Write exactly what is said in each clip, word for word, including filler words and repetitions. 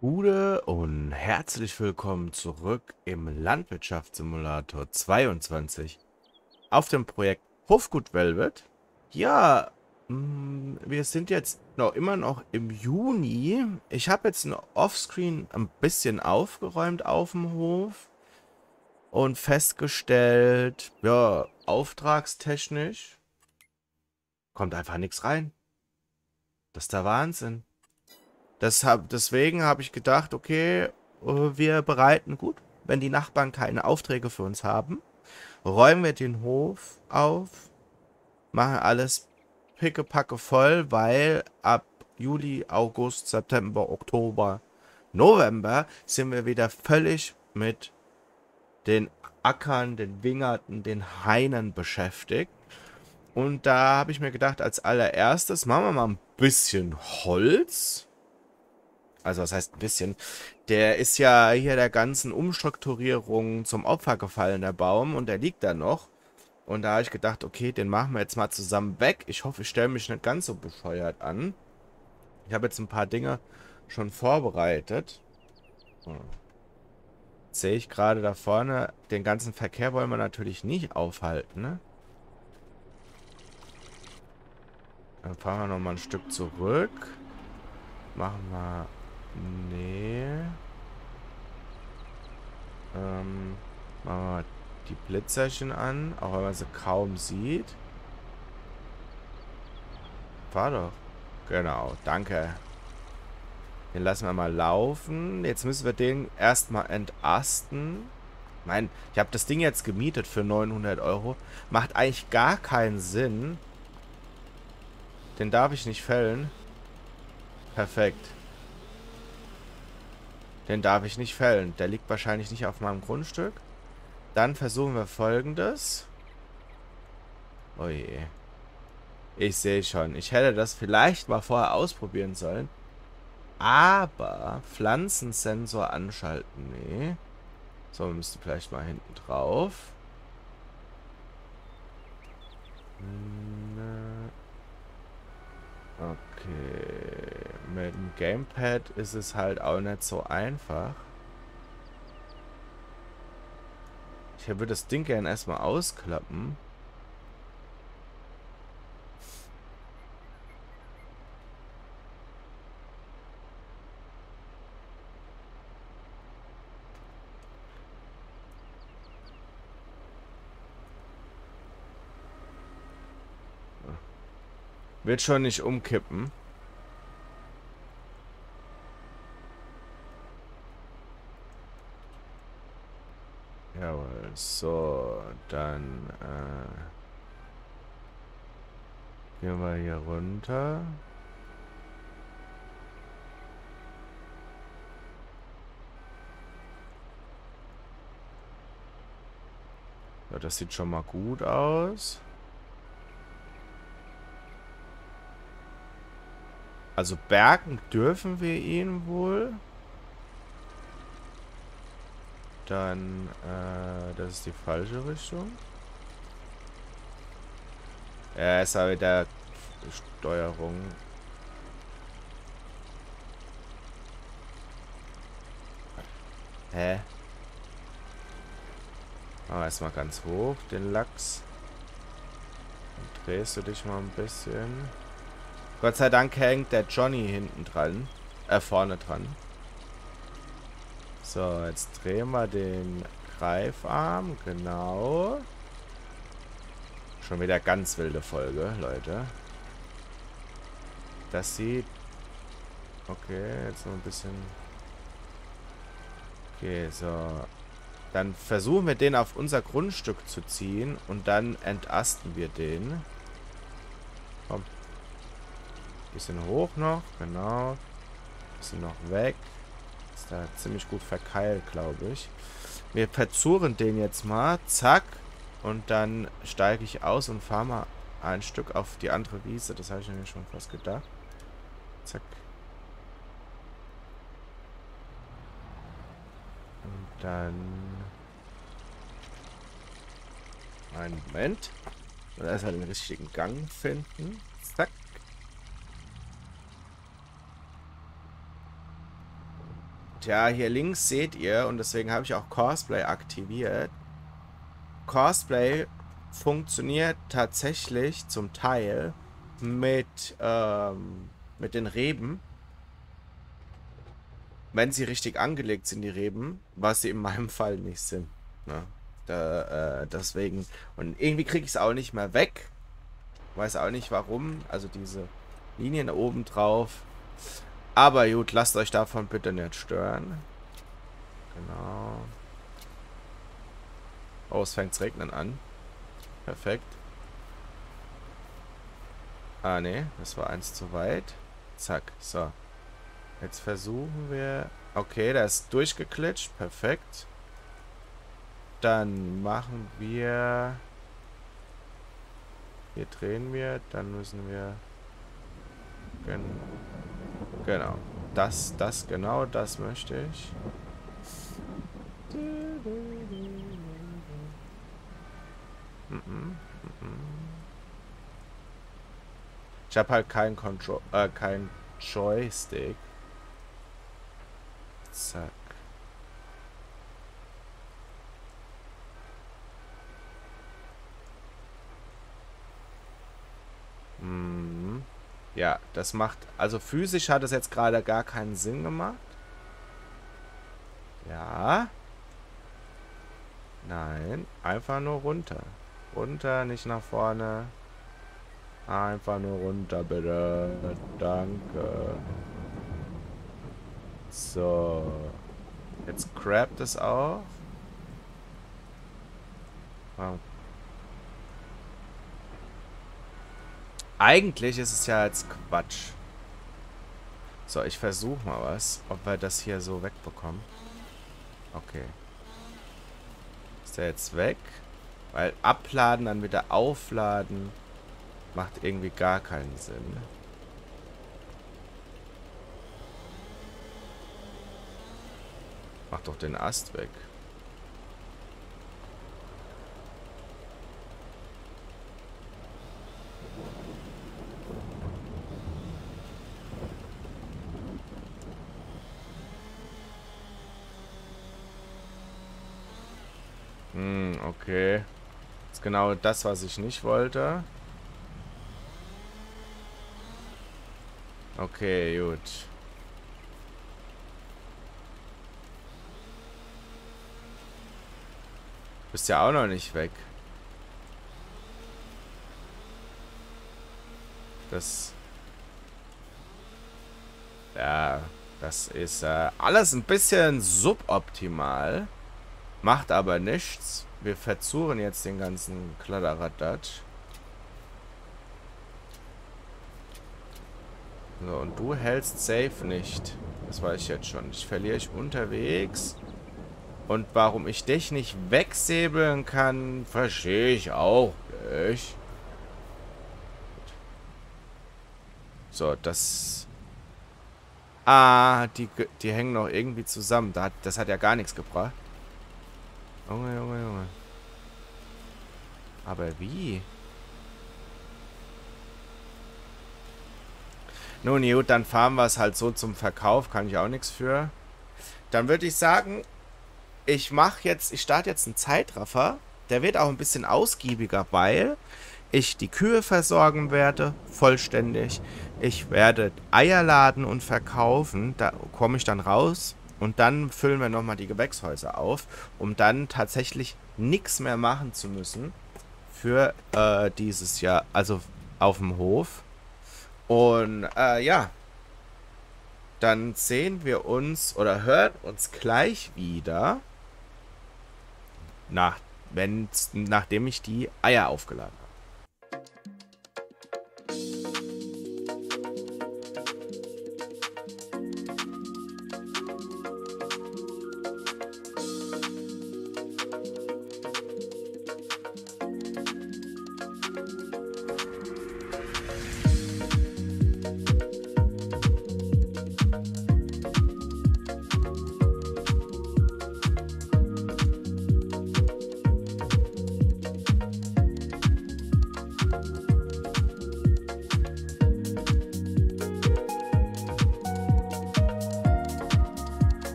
Gute und herzlich willkommen zurück im Landwirtschaftssimulator zweiundzwanzig auf dem Projekt Hofgut Velvet. Ja, wir sind jetzt noch immer noch im Juni. Ich habe jetzt offscreen ein bisschen aufgeräumt auf dem Hof und festgestellt, ja, auftragstechnisch kommt einfach nichts rein. Das ist der Wahnsinn. Das hab, deswegen habe ich gedacht, okay, wir bereiten gut. Wenn die Nachbarn keine Aufträge für uns haben, räumen wir den Hof auf, machen alles pickepacke voll, weil ab Juli, August, September, Oktober, November sind wir wieder völlig mit den Ackern, den Wingerten, den Hainen beschäftigt. Und da habe ich mir gedacht, als allererstes machen wir mal ein bisschen Holz. Also das heißt ein bisschen, der ist ja hier der ganzen Umstrukturierung zum Opfer gefallen, der Baum, und der liegt da noch. Und da habe ich gedacht, okay, den machen wir jetzt mal zusammen weg. Ich hoffe, ich stelle mich nicht ganz so bescheuert an. Ich habe jetzt ein paar Dinge schon vorbereitet. Jetzt sehe ich gerade da vorne, den ganzen Verkehr wollen wir natürlich nicht aufhalten, ne? Dann fahren wir nochmal ein Stück zurück. Machen wir... Nee. Ähm, machen wir die Blitzerchen an, auch wenn man sie kaum sieht. Fahr doch. Genau, danke. Den lassen wir mal laufen. Jetzt müssen wir den erstmal entasten. Ich meine, ich habe das Ding jetzt gemietet für neunhundert Euro. Macht eigentlich gar keinen Sinn. Den darf ich nicht fällen. Perfekt. Den darf ich nicht fällen. Der liegt wahrscheinlich nicht auf meinem Grundstück. Dann versuchen wir Folgendes. Oh je. Ich sehe schon. Ich hätte das vielleicht mal vorher ausprobieren sollen. Aber Pflanzensensor anschalten. Nee. So, wir müssten vielleicht mal hinten drauf. Okay. Mit dem Gamepad ist es halt auch nicht so einfach. Ich würde das Ding gerne erstmal ausklappen. Wird schon nicht umkippen. Jawohl, so, dann äh, gehen wir hier runter. Ja, das sieht schon mal gut aus. Also bergen dürfen wir ihn wohl. Dann, äh, das ist die falsche Richtung. Er ist aber der Steuerung. Hä? Aber erstmal ganz hoch, den Lachs. Dann drehst du dich mal ein bisschen. Gott sei Dank hängt der Johnny hinten dran. Äh, vorne dran. So, jetzt drehen wir den Greifarm, genau. Schon wieder ganz wilde Folge, Leute. Das sieht... Okay, jetzt noch ein bisschen... Okay, so. Dann versuchen wir den auf unser Grundstück zu ziehen und dann entasten wir den. Komm. Bisschen hoch noch, genau. Bisschen noch weg. Ist da ziemlich gut verkeilt, glaube ich. Wir verzuren den jetzt mal. Zack. Und dann steige ich aus und fahre mal ein Stück auf die andere Wiese. Das habe ich mir schon fast gedacht. Zack. Und dann... Einen Moment. Und erstmal den richtigen Gang finden. Zack. Tja, hier links seht ihr, und deswegen habe ich auch Cosplay aktiviert. Cosplay funktioniert tatsächlich zum Teil mit, ähm, mit den Reben. Wenn sie richtig angelegt sind, die Reben, was sie in meinem Fall nicht sind. Ne? Da, äh, deswegen. Und irgendwie kriege ich es auch nicht mehr weg. Weiß auch nicht warum. Also diese Linien oben drauf. Aber gut, lasst euch davon bitte nicht stören. Genau. Oh, es fängt zu regnen an. Perfekt. Ah, ne. Das war eins zu weit. Zack. So. Jetzt versuchen wir... Okay, da ist durchgeklitscht. Perfekt. Dann machen wir... Hier drehen wir. Dann müssen wir... Gen genau. Das, das, genau das möchte ich. Ich habe halt keinen Control... Äh, keinen Joystick. Zack. Hm. Ja, das macht... Also physisch hat es jetzt gerade gar keinen Sinn gemacht. Ja. Nein, einfach nur runter. Runter, nicht nach vorne. Einfach nur runter, bitte. Danke. So. Jetzt grabt es auf. Wow. Eigentlich ist es ja jetzt Quatsch. So, ich versuche mal was, ob wir das hier so wegbekommen. Okay. Ist der jetzt weg? Weil abladen, dann wieder aufladen, macht irgendwie gar keinen Sinn. Mach doch den Ast weg. Hm, okay. Das ist genau das, was ich nicht wollte. Okay, gut. Bist ja auch noch nicht weg. Das... Ja, das ist äh, alles ein bisschen suboptimal. Macht aber nichts. Wir verzuren jetzt den ganzen Kladderadatsch. So, und du hältst safe nicht. Das weiß ich jetzt schon. Ich verliere ich unterwegs. Und warum ich dich nicht wegsäbeln kann, verstehe ich auch nicht. So, das... Ah, die, die hängen noch irgendwie zusammen. Das hat ja gar nichts gebracht. Junge, Junge, Junge. Aber wie? Nun gut, dann fahren wir es halt so zum Verkauf. Kann ich auch nichts für. Dann würde ich sagen... Ich mache jetzt, ich starte jetzt einen Zeitraffer. Der wird auch ein bisschen ausgiebiger, weil ich die Kühe versorgen werde, vollständig. Ich werde Eier laden und verkaufen. Da komme ich dann raus und dann füllen wir nochmal die Gewächshäuser auf, um dann tatsächlich nichts mehr machen zu müssen für äh, dieses Jahr, also auf dem Hof. Und äh, ja, dann sehen wir uns oder hören uns gleich wieder. Nach, wenn, nachdem ich die Eier aufgeladen habe.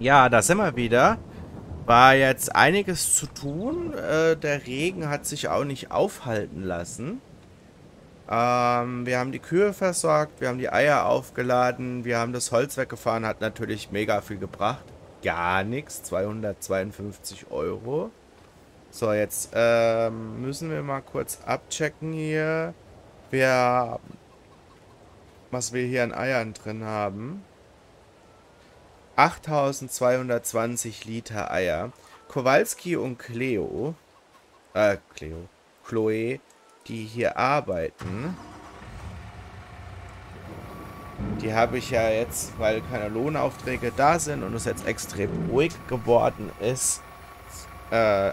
Ja, da sind wir wieder. War jetzt einiges zu tun. Äh, der Regen hat sich auch nicht aufhalten lassen. Ähm, wir haben die Kühe versorgt, wir haben die Eier aufgeladen, wir haben das Holz weggefahren. Hat natürlich mega viel gebracht. Gar nichts. zweihundertzweiundfünfzig Euro. So, jetzt ähm, müssen wir mal kurz abchecken hier. wir, was wir hier an Eiern drin haben. achttausendzweihundertzwanzig Liter Eier. Kowalski und Cleo, äh, Cleo, Chloe, die hier arbeiten, die habe ich ja jetzt, weil keine Lohnaufträge da sind und es jetzt extrem ruhig geworden ist, äh,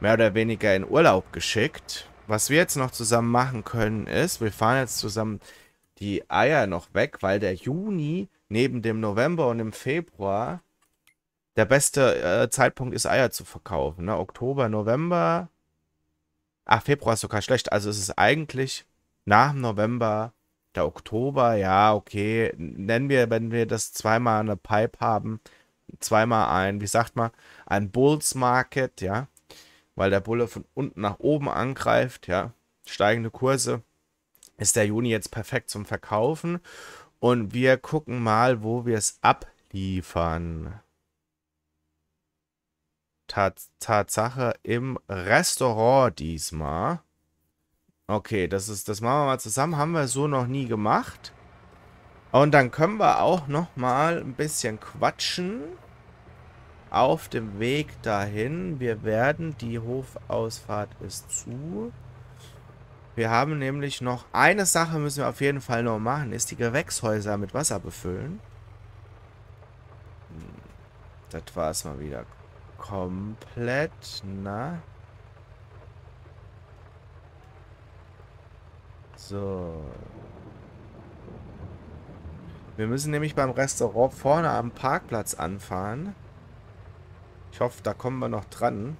mehr oder weniger in Urlaub geschickt. Was wir jetzt noch zusammen machen können ist, wir fahren jetzt zusammen die Eier noch weg, weil der Juni neben dem November und dem Februar der beste äh, Zeitpunkt ist, Eier zu verkaufen. Ne? Oktober, November. Ach, Februar ist sogar schlecht. Also es ist eigentlich nach dem November der Oktober. Ja, okay. Nennen wir, wenn wir das zweimal eine Pipe haben, zweimal ein, wie sagt man, ein Bulls Market, ja. Weil der Bulle von unten nach oben angreift, ja. Steigende Kurse. Ist der Juni jetzt perfekt zum Verkaufen. Und wir gucken mal, wo wir es abliefern. Tatsache im Restaurant diesmal. Okay, das ist, das machen wir mal zusammen. Haben wir so noch nie gemacht. Und dann können wir auch noch mal ein bisschen quatschen. Auf dem Weg dahin. Wir werden, die Hofausfahrt ist zu. Wir haben nämlich noch eine Sache, müssen wir auf jeden Fall noch machen. Ist die Gewächshäuser mit Wasser befüllen. Das war es mal wieder. Komplett, na. So. Wir müssen nämlich beim Restaurant vorne am Parkplatz anfahren. Ich hoffe, da kommen wir noch dran.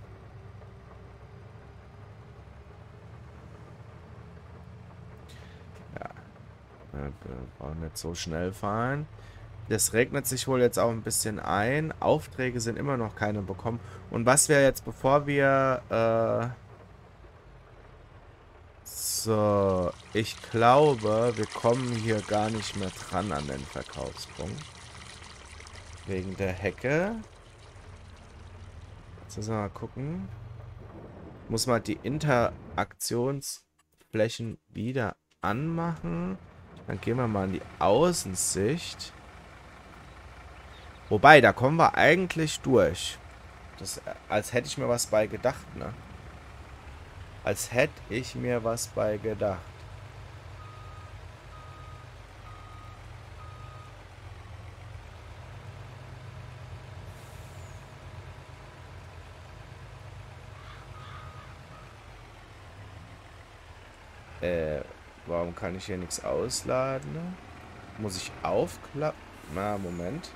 Ja. Wir brauchen nicht so schnell fahren. Das regnet sich wohl jetzt auch ein bisschen ein. Aufträge sind immer noch keine bekommen. Und was wir jetzt, bevor wir... Äh so, ich glaube, wir kommen hier gar nicht mehr dran an den Verkaufspunkt. Wegen der Hecke. Jetzt müssen wir mal gucken. Muss mal die Interaktionsflächen wieder anmachen. Dann gehen wir mal in die Außensicht. Wobei, da kommen wir eigentlich durch. Das, als hätte ich mir was bei gedacht, ne? Als hätte ich mir was bei gedacht. Äh, warum kann ich hier nichts ausladen? Muss ich aufklappen? Na, Moment.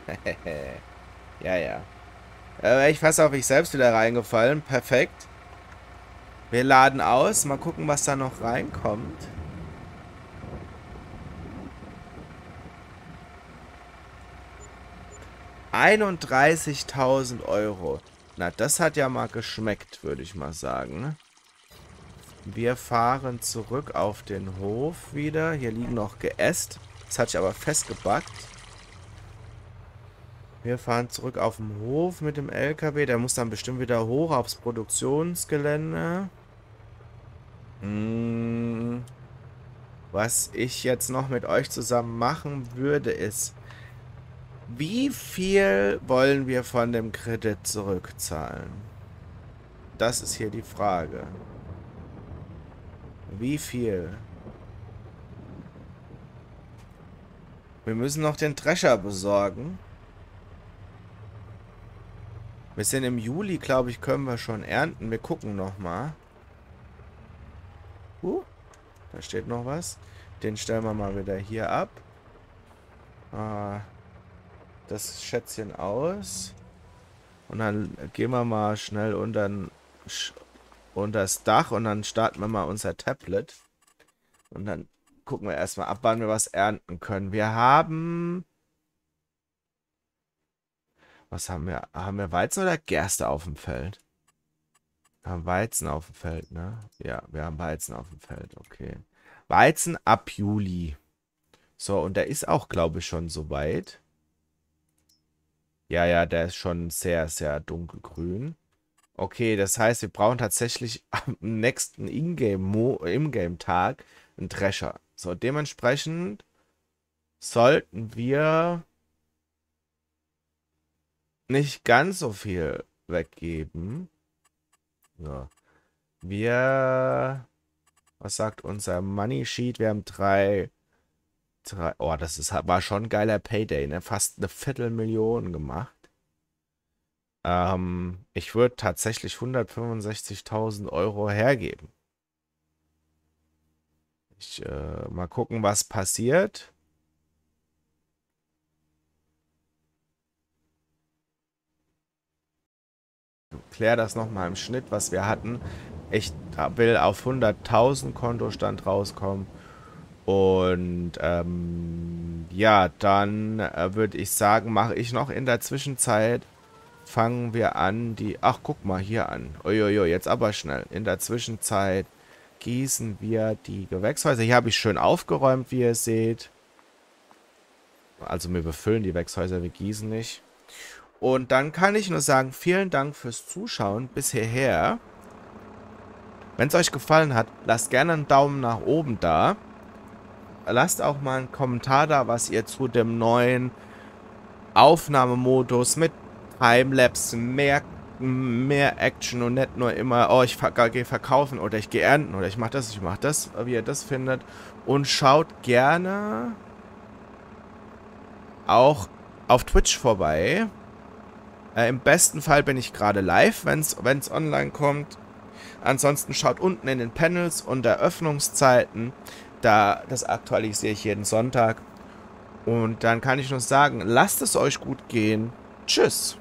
ja, ja. Äh, ich fasse auf mich selbst wieder reingefallen. Perfekt. Wir laden aus. Mal gucken, was da noch reinkommt. einunddreißigtausend Euro. Na, das hat ja mal geschmeckt, würde ich mal sagen. Wir fahren zurück auf den Hof wieder. Hier liegen noch Geäst. Das hatte ich aber festgebackt. Wir fahren zurück auf den Hof mit dem L K W. Der muss dann bestimmt wieder hoch aufs Produktionsgelände. Hm. Was ich jetzt noch mit euch zusammen machen würde, ist, wie viel wollen wir von dem Kredit zurückzahlen? Das ist hier die Frage. Wie viel? Wir müssen noch den Drescher besorgen. Wir sind im Juli, glaube ich, können wir schon ernten. Wir gucken nochmal. Uh, da steht noch was. Den stellen wir mal wieder hier ab. Ah, das Schätzchen aus. Und dann gehen wir mal schnell unter, unter das Dach und dann starten wir mal unser Tablet. Und dann gucken wir erstmal ab, wann wir was ernten können. Wir haben... Was haben wir? Haben wir Weizen oder Gerste auf dem Feld? Wir haben Weizen auf dem Feld, ne? Ja, wir haben Weizen auf dem Feld, okay. Weizen ab Juli. So, und der ist auch, glaube ich, schon soweit. Ja, ja, der ist schon sehr, sehr dunkelgrün. Okay, das heißt, wir brauchen tatsächlich am nächsten Ingame-Tag einen Drescher. So, dementsprechend sollten wir nicht ganz so viel weggeben. Ja. Wir... Was sagt unser Money Sheet? Wir haben drei... drei oh, das ist, war schon ein geiler Payday, ne? Fast eine Viertelmillion gemacht. Ähm, ich würde tatsächlich hundertfünfundsechzigtausend Euro hergeben. Ich, äh, mal gucken, was passiert. Ich kläre das nochmal im Schnitt, was wir hatten. Ich will auf hunderttausend Kontostand rauskommen. Und ähm, ja, dann äh, würde ich sagen, mache ich noch in der Zwischenzeit. Fangen wir an, die... Ach, guck mal hier an. Uiuiui, jetzt aber schnell. In der Zwischenzeit gießen wir die Gewächshäuser. Hier habe ich schön aufgeräumt, wie ihr seht. Also wir befüllen die Gewächshäuser, wir gießen nicht. Und dann kann ich nur sagen, vielen Dank fürs Zuschauen bis hierher. Wenn es euch gefallen hat, lasst gerne einen Daumen nach oben da. Lasst auch mal einen Kommentar da, was ihr zu dem neuen Aufnahmemodus mit Timelapse, mehr, mehr Action und nicht nur immer, oh, ich gehe verkaufen oder ich gehe ernten oder ich mache das, ich mache das, wie ihr das findet. Und schaut gerne auch auf Twitch vorbei. Äh, im besten Fall bin ich gerade live, wenn es online kommt. Ansonsten schaut unten in den Panels unter Öffnungszeiten. Da, das aktualisiere ich jeden Sonntag. Und dann kann ich nur sagen, lasst es euch gut gehen. Tschüss.